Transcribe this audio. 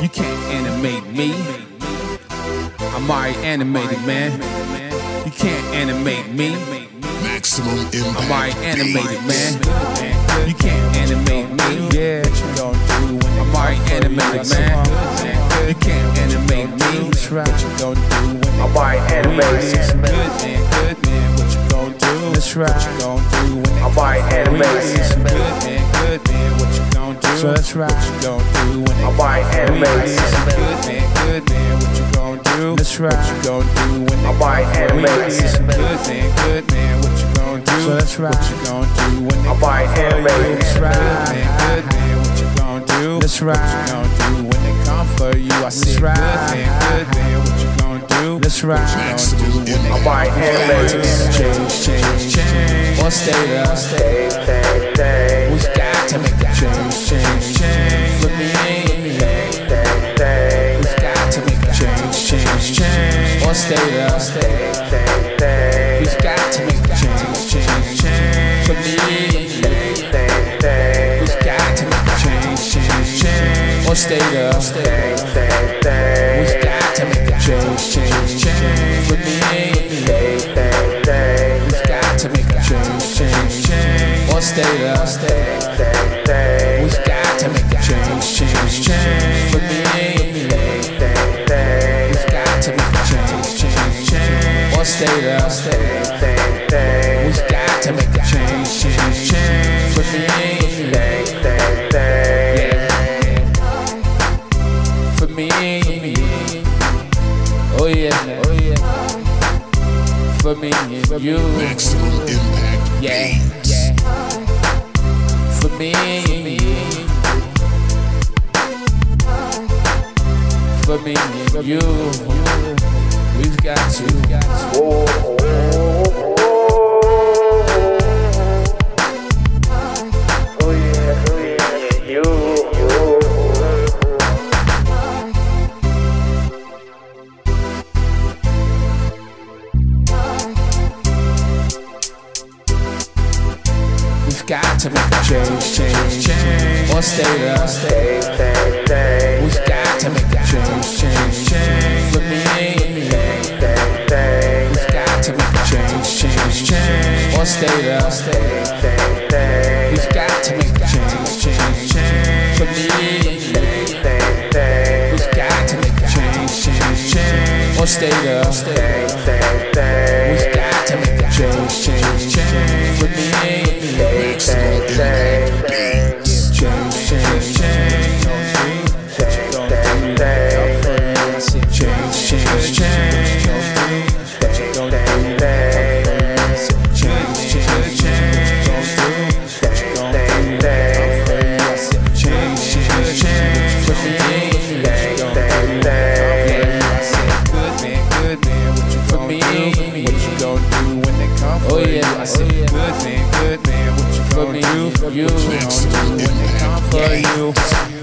You can't animate me. I'm already animated, man. You can't animate me. Maximum Impact. I'm already animated, man. You can't animate me. Yeah. I'm already animated, man. You can't animate me. I'm already animated, man. That's right. I'm already animated, man. So that's right. I'm already animated. That's right. I'm already animated. So that's right. I'm already animated. That's right. That's right. For you, I said, right. Good man, what you gonna do? That's right. I'm right here, let's change. One stay up, stay. We got to make that change. Flip me in, stay. We got to make that change. One stay up, stay. We got to make that change. Flip me in, stay. We got to make that change. Or stay up, stay. We got to make that change. Flip me in, stay. We got to make that change. Or stay up, stay. We got to make that change. Flip me in, stay. We got to make that change. Or stay up, stay. We got to make that change. Flip me in, stay. For me and you, MaXimum Impact Beats. For me, and you, we've got to. Oh yeah, you. Got to make that change. Or stay up, stay. We got to make that change. Flip me in, stay. We got to make that change. Or stay up, stay. We got to make that change. Flip me in, stay. We got to make that change. Or stay up, stay. We got to make that change. Flip me in. Good man, what you gonna do? For you,